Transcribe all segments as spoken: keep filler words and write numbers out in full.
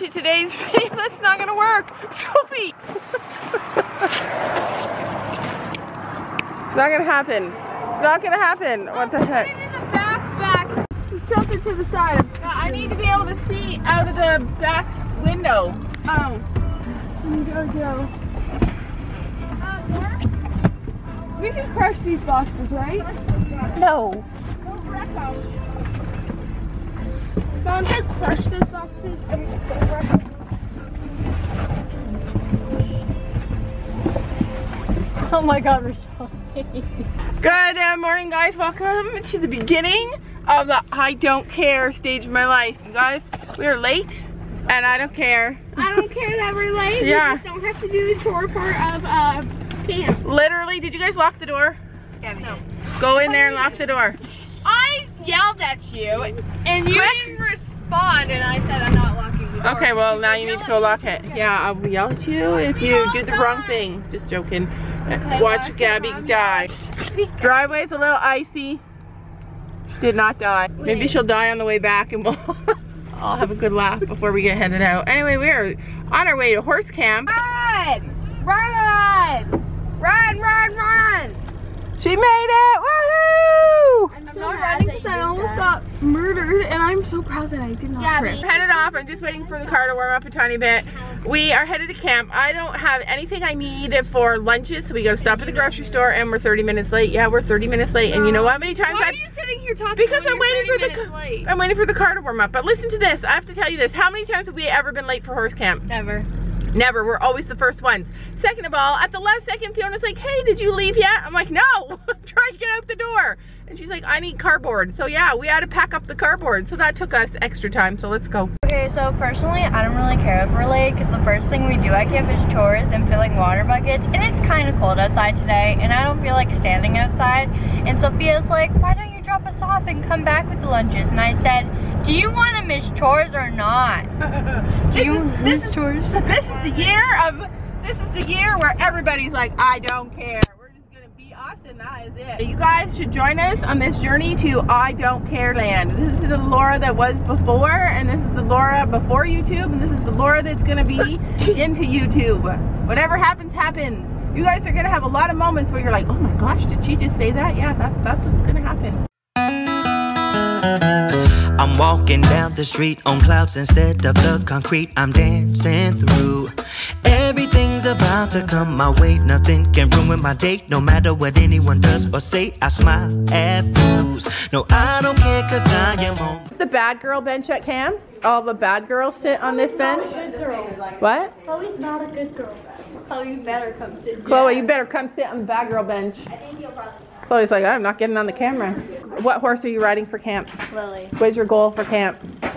into today's video. That's not gonna work. Sophie! It's not gonna happen. It's not gonna happen. What the heck? Put it in the backpack. Just jump it to the side. I need to be able to see out of the back window. Oh. Go, go. We can crush these boxes, right? No. Mom said crush those boxes and crush them. Oh my god, we're so late. Good morning, guys. Welcome to the beginning of the I don't care stage of my life. You guys, we are late and I don't care. I don't care that we're late. Yeah. We just don't have to do the tour part of uh, camp. Literally, did you guys lock the door? Yeah, no. Go in there and lock the door. I yelled at you, and you Quick. didn't respond, and I said I'm not locking the door. Okay, well now you need to go lock it. Yeah, yeah, I'll yell at you if you do the wrong thing. Just joking. Okay, watch Gabby die. Driveway's a little icy. She did not die. Wait. Maybe she'll die on the way back, and we'll all have a good laugh before we get headed out. Anyway, we are on our way to horse camp. Run! Run! Run! Run! Run! She made it! Woohoo! I'm so not running because I almost that. got murdered, and I'm so proud that I did not yeah, trip. We're headed off. I'm just waiting for the car to warm up a tiny bit. We are headed to camp. I don't have anything I need for lunches, so we gotta stop at the grocery store, and we're thirty minutes late. Yeah, we're thirty minutes late, and you know how many times Why I've- are you sitting here talking Because I'm waiting for the late? I'm waiting for the car to warm up. But listen to this. I have to tell you this. How many times have we ever been late for horse camp? Never. Never. We're always the first ones. Second of all, at the last second, Fiona's like, hey, did you leave yet? I'm like, no, I'm trying to get out the door. And she's like, I need cardboard. So yeah, we had to pack up the cardboard. So that took us extra time, so let's go. Okay, so personally, I don't really care if we're late because the first thing we do at camp is chores and filling water buckets. And it's kind of cold outside today, and I don't feel like standing outside. And Sophia's like, why don't you drop us off and come back with the lunches? And I said, do you want to miss chores or not? Do you is, miss this chores? Is, this is the year of, this is the year where everybody's like, I don't care. We're just going to be us and that is it. You guys should join us on this journey to I don't care land. This is the Laura that was before, and this is the Laura before YouTube, and this is the Laura that's going to be into YouTube. Whatever happens, happens. You guys are going to have a lot of moments where you're like, oh my gosh, did she just say that? Yeah, that's, that's what's going to happen. I'm walking down the street on clouds instead of the concrete. I'm dancing through. Everything's about to come my way. Nothing can ruin my day. No matter what anyone does or say, I smile at fools. No, I don't care because I am home. The bad girl bench at camp. All the bad girls sit on this bench. What? Chloe's not a good girl. Chloe, you better come sit down. Chloe, you better come sit on the bad girl bench. I think you'll probably. Chloe's like, I'm not getting on the camera. What horse are you riding for camp? Lily. What's your goal for camp? Don't.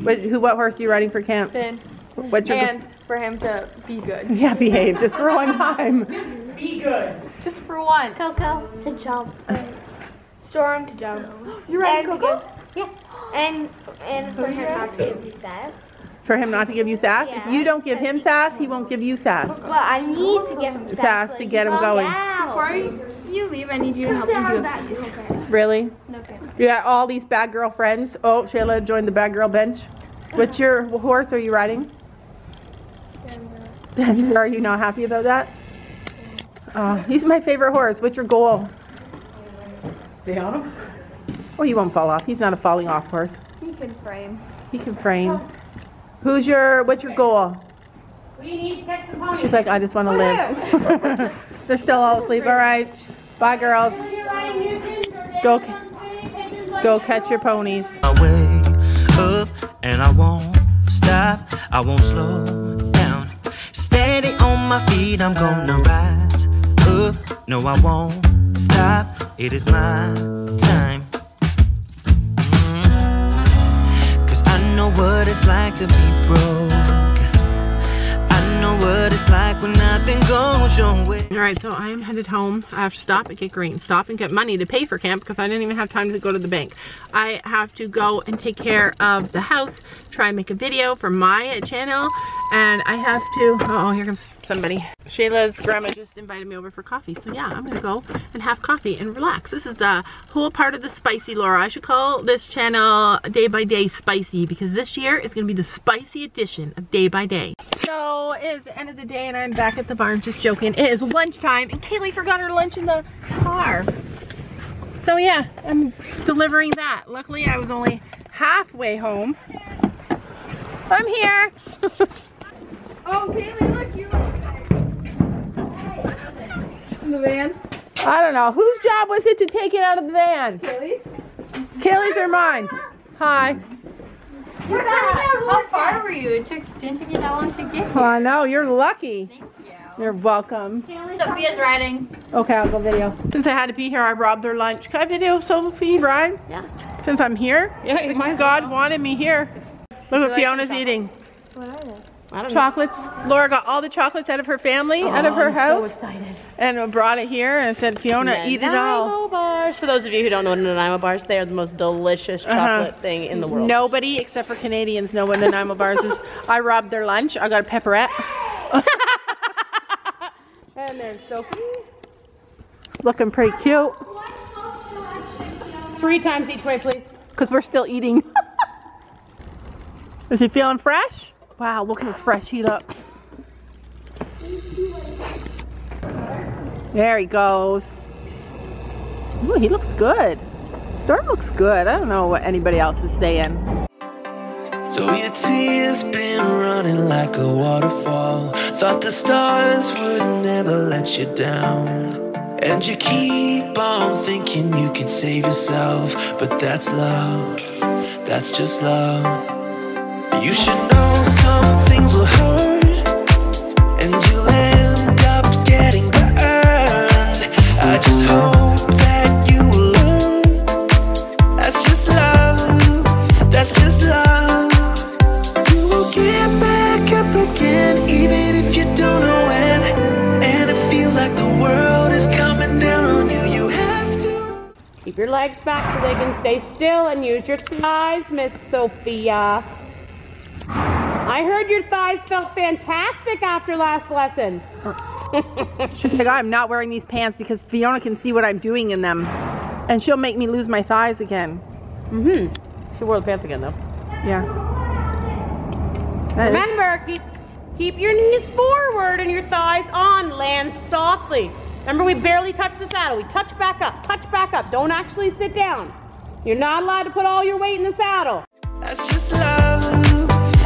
What, who, what horse are you riding for camp? Finn. What's your and for him to be good. Yeah, behave. Just for one time. Just be good. Just for one. Coco to jump. Storm to jump. You're right, Coco? Yeah. And, and for him not to give you sass. For him not to give you sass? Yeah. If you don't give him sass, he won't give you sass. Well, I need to give him sass. Sass like, to get him oh, going. Yeah. You leave, I need you to help me do it. Really? No camera. You got all these bad girl friends. Oh, Shayla joined the bad girl bench. What's your horse are you riding? Denver. Denver, are you not happy about that? Uh, he's my favorite horse. What's your goal? Stay on him. Well, he won't fall off. He's not a falling off horse. He can frame. He can frame. Oh. Who's your, what's your goal? We need Texas ponies. She's like, I just want to live. They're still all asleep. All right. Bye, girls. Go, go catch your ponies. I wake up and I won't stop. I won't slow down. Steady on my feet. I'm gonna rise up. No, I won't stop. It is my time. Mm-hmm. 'Cause I know what it's like to be broke. I know what it's like when nothing goes your way. Alright, so I am headed home. I have to stop and get green, stop and get money to pay for camp because I didn't even have time to go to the bank. I have to go and take care of the house, try and make a video for my channel, and I have to, uh oh, here comes somebody. Shayla's grandma just invited me over for coffee, so yeah, I'm gonna go and have coffee and relax. This is the whole part of the spicy Laura. I should call this channel Day by Day Spicy, because this year is gonna be the spicy edition of Day by Day. So it is the end of the day and I'm back at the barn, just joking. It is lunchtime and Kaylee forgot her lunch in the car. So yeah, I'm delivering that. Luckily I was only halfway home. I'm here. Oh, Kaylee, look, you look in the van. I don't know. Whose job was it to take it out of the van? Kaylee's. Kaylee's or mine? Hi. We're How far were you? It took, didn't take you that long to get here. Oh, I know. You're lucky. Thank you. You're welcome. Sophia's riding. Okay, I'll go video. Since I had to be here, I robbed their lunch. Can I video Sophie ride? Yeah. Since I'm here? Yeah. My God well. wanted me here. Look what like Fiona's eating. What are they? I don't chocolates. Know. Laura got all the chocolates out of her family, oh, out of her I'm house. I'm so excited. And brought it here and said, Fiona, Nanaimo eat it all. Nanaimo bars. For those of you who don't know Nanaimo bars, they are the most delicious chocolate uh-huh. thing in the world. Nobody except for Canadians know what Nanaimo bars is. I robbed their lunch. I got a pepperette. And then Sophie, looking pretty cute. Three times each way, please. Because we're still eating. Is he feeling fresh? Wow, look how fresh he looks. There he goes. Ooh, he looks good. Storm looks good. I don't know what anybody else is saying. So your tears been running like a waterfall. Thought the stars would never let you down. And you keep on thinking you could save yourself. But that's love, that's just love. You should know some things will hurt. And you'll end up getting burned. I just hope that you will learn. That's just love, that's just love. Even if you don't know when, and it feels like the world is coming down on you, you have to keep your legs back so they can stay still and use your thighs, Miss Sophia. I heard your thighs felt fantastic after last lesson. She's like, I'm not wearing these pants because Fiona can see what I'm doing in them, and she'll make me lose my thighs again. Mm-hmm. She wore the pants again though. Yeah. That Remember, keep. Keep your knees forward and your thighs on, land softly. Remember, we barely touch the saddle. We touch back up, touch back up. Don't actually sit down. You're not allowed to put all your weight in the saddle. That's just love,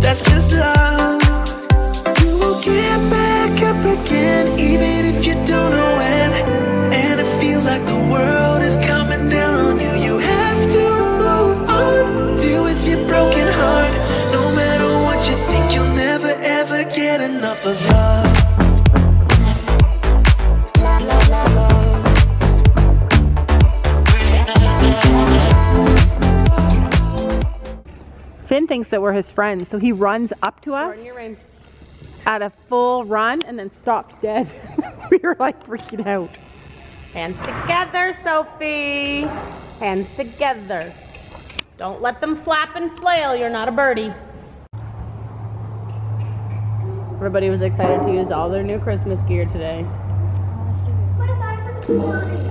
that's just love. You will get back up again, even if you don't know when. And it feels like the world is coming down on you. You have to move on, deal with your broken heart. No matter what you think, you'll never ever get enough of love. La, la, la, la. Finn thinks that we're his friends, so he runs up to us at a full run and then stops dead. We were like freaking out. Hands together, Sophie. Hands together. Don't let them flap and flail. You're not a birdie. Everybody was excited to use all their new Christmas gear today.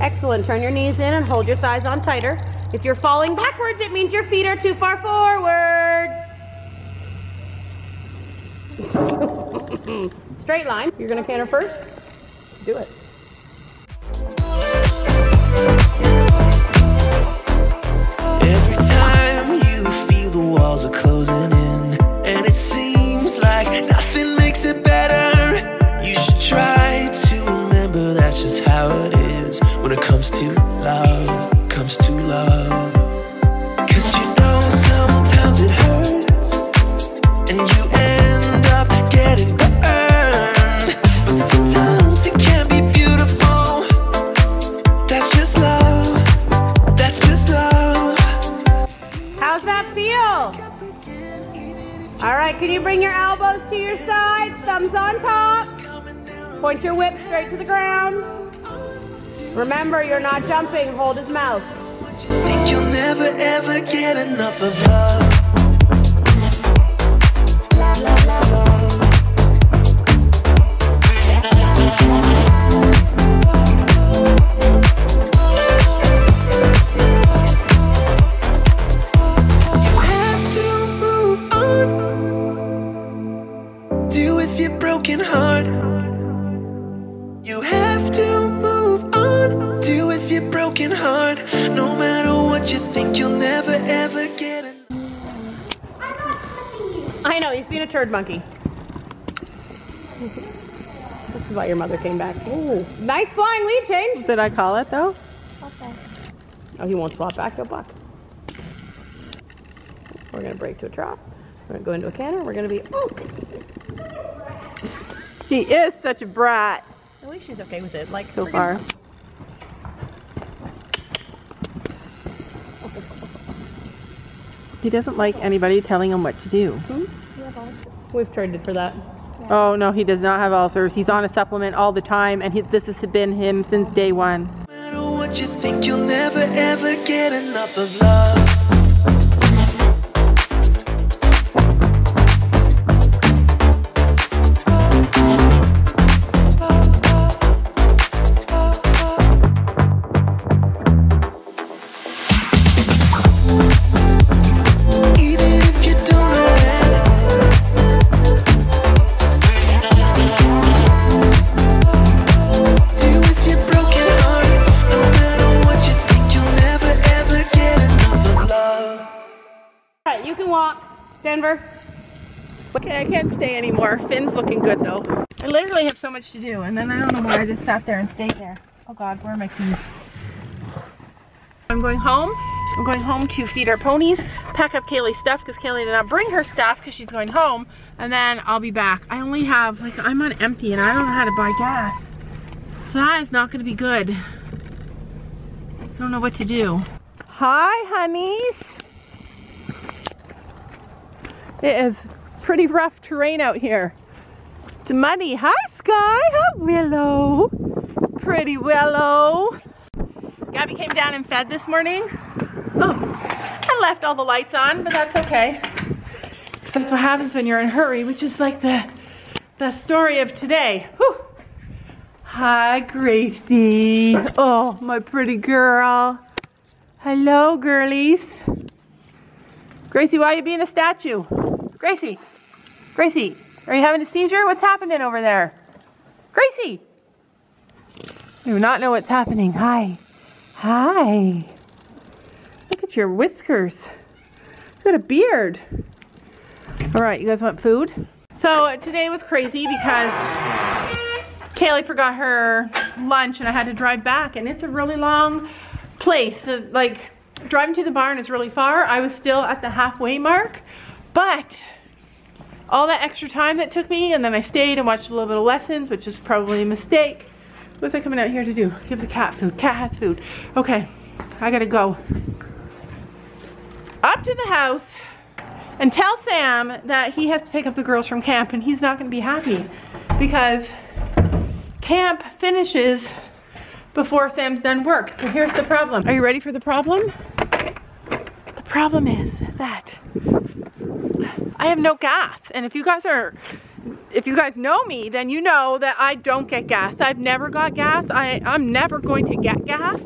Excellent. Turn your knees in and hold your thighs on tighter. If you're falling backwards, it means your feet are too far forward. Straight line. You're going to canter first? Do it. Every time you feel the walls are closing in, and it seems like nothing it better, you should try to remember that's just how it is when it comes to love, comes to love. Cause you know sometimes it hurts and you end up getting burned, but sometimes it can be beautiful. That's just love, that's just love. How's that feel? All right, can you bring your elbows to your sides, thumbs on top, point your whip straight to the ground. Remember, you're not jumping, hold his mouth. Think you'll never ever get enough of love. with your broken heart. You have to move on, deal with your broken heart. No matter what you think, you'll never ever get it. I'm not touching you. I know, he's being a turd monkey. This is why your mother came back. Ooh, nice flying lead change. Did I call it though? Okay. Oh, he won't swap back, he'll block. We're gonna break to a trot. We're gonna go into a cannon. We're gonna be. Oh. She is such a brat. At least she's okay with it. Like so far. He doesn't like anybody telling him what to do. Hmm? We've traded for that. Yeah. Oh no, he does not have ulcers. He's on a supplement all the time, and he, this has been him since day one. No matter what you think, you'll never ever get enough of love. Okay, I can't stay anymore. Finn's looking good though. I literally have so much to do, and then I don't know why I just sat there and stayed there. Oh God, where are my keys? I'm going home. I'm going home to feed our ponies, pack up Kaylee's stuff because Kaylee did not bring her stuff because she's going home, and then I'll be back. I only have, like, I'm on empty and I don't know how to buy gas. So that is not going to be good. I don't know what to do. Hi, honeys. It is pretty rough terrain out here. It's muddy. Hi, Sky. Hi, Willow. Pretty Willow. Gabby came down and fed this morning. Oh, I left all the lights on, but that's okay. That's what happens when you're in a hurry, which is like the the story of today. Whew. Hi, Gracie. Oh, my pretty girl. Hello, girlies. Gracie, why are you being a statue? Gracie, Gracie, are you having a seizure? What's happening over there? Gracie! I do not know what's happening. Hi. Hi. Look at your whiskers. You've got a beard. All right, you guys want food? So today was crazy because Kaylee forgot her lunch and I had to drive back, and it's a really long place. So, like, driving to the barn is really far. I was still at the halfway mark, but all that extra time that took me, and then I stayed and watched a little bit of lessons, which is probably a mistake. What's I coming out here to do? Give the cat food. Cat has food. Okay, I gotta go up to the house and tell Sam that he has to pick up the girls from camp, and he's not gonna be happy because camp finishes before Sam's done work. So here's the problem. Are you ready for the problem? The problem is that I have no gas, and if you guys are, if you guys know me, then you know that I don't get gas. I've never got gas. I, I'm never going to get gas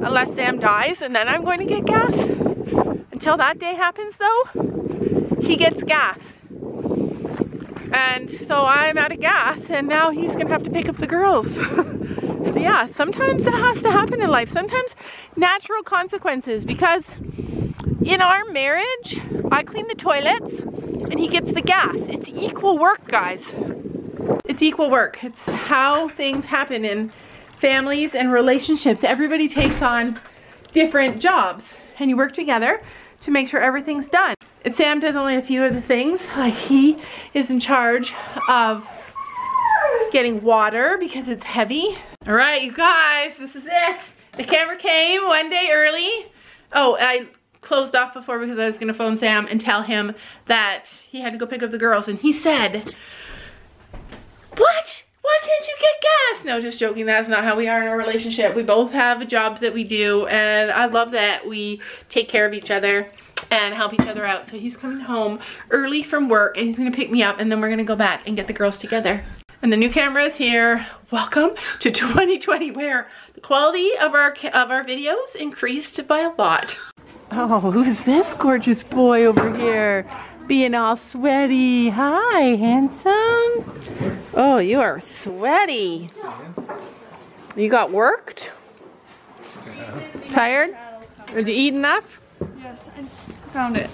unless Sam dies, and then I'm going to get gas. Until that day happens though, he gets gas. And so I'm out of gas, and now he's gonna have to pick up the girls. So yeah, sometimes that has to happen in life. Sometimes natural consequences, because in our marriage, I clean the toilets and he gets the gas. It's equal work, guys. It's equal work. It's how things happen in families and relationships. Everybody takes on different jobs and you work together to make sure everything's done. And Sam does only a few of the things. Like, he is in charge of getting water because it's heavy. All right, you guys, this is it. The camera came one day early. Oh, I closed off before because I was gonna phone Sam and tell him that he had to go pick up the girls, and he said, what? Why can't you get gas? No, just joking. That's not how we are in our relationship. We both have jobs that we do, and I love that we take care of each other and help each other out. So he's coming home early from work, and he's gonna pick me up, and then we're gonna go back and get the girls together. And the new camera is here. Welcome to twenty twenty, where the quality of our of our videos increased by a lot. Oh, who's this gorgeous boy over here being all sweaty? Hi, handsome. Oh, you are sweaty. You got worked? Yeah. Tired? Did you eat enough? Yes, I found it.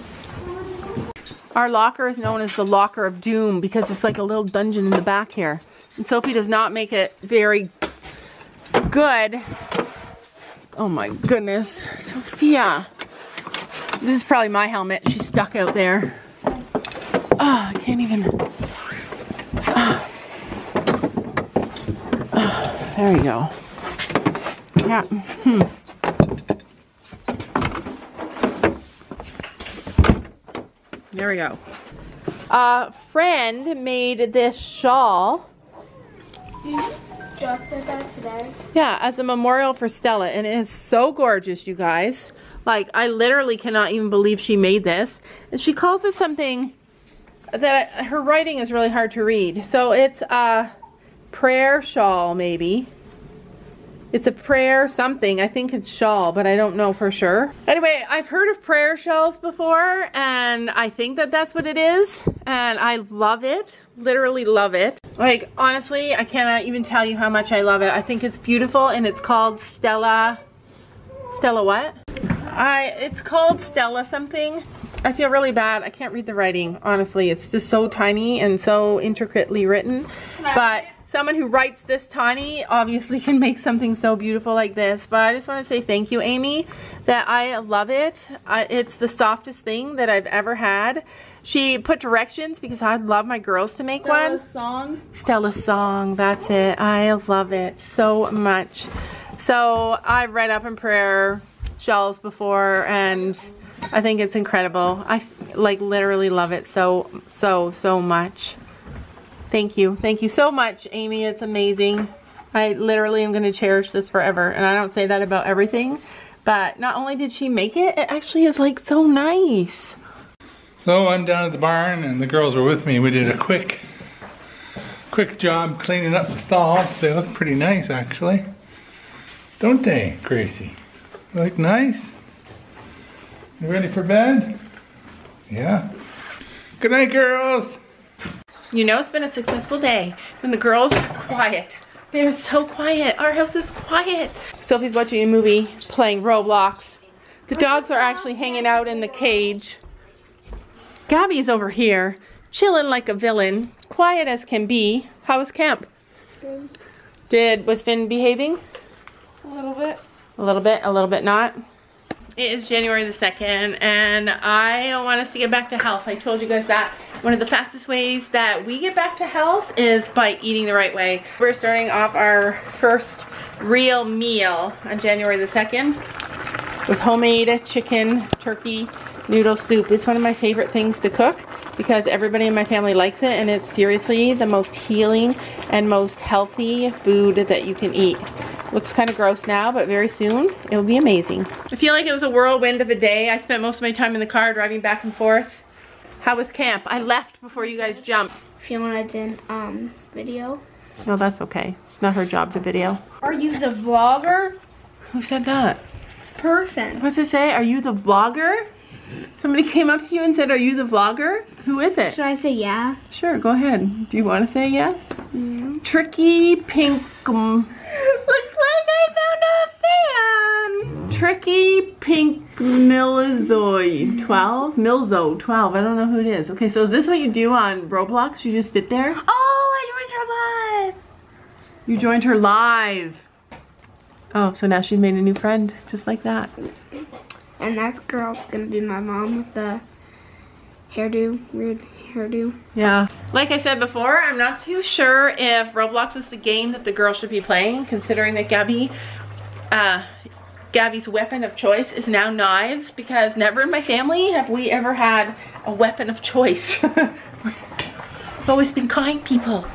Our locker is known as the Locker of Doom because it's like a little dungeon in the back here. And Sophie does not make it very good. Oh my goodness. Sophia. This is probably my helmet. She's stuck out there. Oh, I can't even. Oh. Oh, there we go. Yeah. Hmm. There we go. A friend made this shawl. You just did that today? Yeah, as a memorial for Stella. And it is so gorgeous, you guys. Like, I literally cannot even believe she made this. And she calls it something that I, her writing is really hard to read. So it's a prayer shawl, maybe. It's a prayer something. I think it's shawl, but I don't know for sure. Anyway, I've heard of prayer shawls before, and I think that that's what it is. And I love it. Literally love it. Like, honestly, I cannot even tell you how much I love it. I think it's beautiful, and it's called Stella... Stella what? I. It's called Stella something. I feel really bad. I can't read the writing, honestly. It's just so tiny and so intricately written. But... someone who writes this tiny obviously can make something so beautiful like this. But I just want to say thank you, Amy, that I love it. Uh, it's the softest thing that I've ever had. She put directions because I'd love my girls to make Stella's one. Stella's song. Stella's song, that's it. I love it so much. So I've read up in prayer shawls before, and I think it's incredible. I like literally love it so, so, so much. Thank you. Thank you so much, Amy. It's amazing. I literally am going to cherish this forever. And I don't say that about everything. But not only did she make it, it actually is like so nice. So I'm down at the barn and the girls were with me. We did a quick, quick job cleaning up the stalls. They look pretty nice actually. Don't they, Gracie? They look nice. You ready for bed? Yeah. Good night, girls. You know it's been a successful day when the girls are quiet. They're so quiet. Our house is quiet. Sophie's watching a movie, playing Roblox. The dogs are actually hanging out in the cage. Gabby's over here, chilling like a villain, quiet as can be. How was camp? Good. Did, was Finn behaving? A little bit. A little bit, a little bit not. It is January the second, and I want us to get back to health. I told you guys that. One of the fastest ways that we get back to health is by eating the right way. We're starting off our first real meal on January the second with homemade chicken turkey noodle soup. It's one of my favorite things to cook because everybody in my family likes it, and it's seriously the most healing and most healthy food that you can eat. Looks kind of gross now, but very soon it'll be amazing. I feel like it was a whirlwind of a day. I spent most of my time in the car driving back and forth. How was camp? I left before you guys jumped. Fiona didn't um, video. No, that's okay. It's not her job to video. Are you the vlogger? Who said that? This person. What's it say? Are you the vlogger? Somebody came up to you and said, are you the vlogger? Who is it? Should I say yeah? Sure, go ahead. Do you want to say yes? Mm. Tricky Pink... Um, looks like I found a fan! Tricky Pink Milizoid twelve? Milzo twelve, I don't know who it is. Okay, so is this what you do on Roblox? You just sit there? Oh, I joined her live! You joined her live! Oh, so now she's made a new friend, just like that. And that girl's gonna be my mom with the hairdo, weird hairdo. Yeah. Like I said before, I'm not too sure if Roblox is the game that the girl should be playing, considering that Gabby, uh, Gabby's weapon of choice is now knives, because never in my family have we ever had a weapon of choice. We've always been kind people.